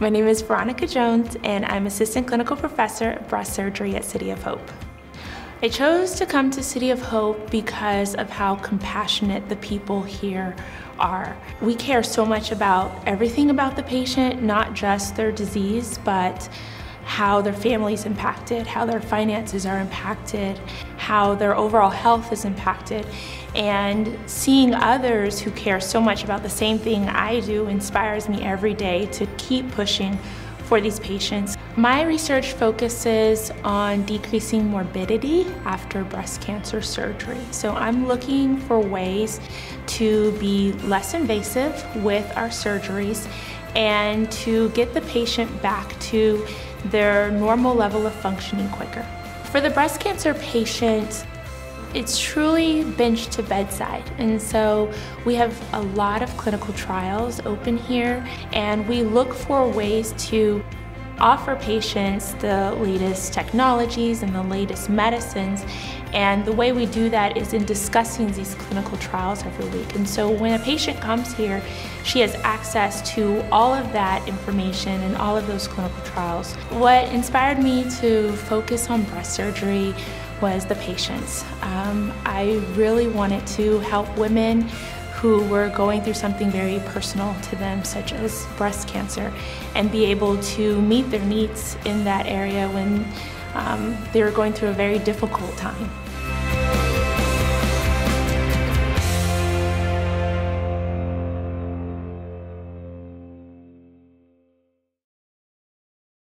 My name is Veronica Jones, and I'm Assistant Clinical Professor of Breast Surgery at City of Hope. I chose to come to City of Hope because of how compassionate the people here are. We care so much about everything about the patient, not just their disease, but how their family's impacted, how their finances are impacted, how their overall health is impacted. And seeing others who care so much about the same thing I do inspires me every day to keep pushing for these patients. My research focuses on decreasing morbidity after breast cancer surgery. So I'm looking for ways to be less invasive with our surgeries and to get the patient back to their normal level of functioning quicker. For the breast cancer patient, it's truly bench to bedside, and so we have a lot of clinical trials open here, and we look for ways to offer patients the latest technologies and the latest medicines, and the way we do that is in discussing these clinical trials every week. And so when a patient comes here, she has access to all of that information and all of those clinical trials. What inspired me to focus on breast surgery was the patients. I really wanted to help women who were going through something very personal to them, such as breast cancer, and be able to meet their needs in that area when they were going through a very difficult time.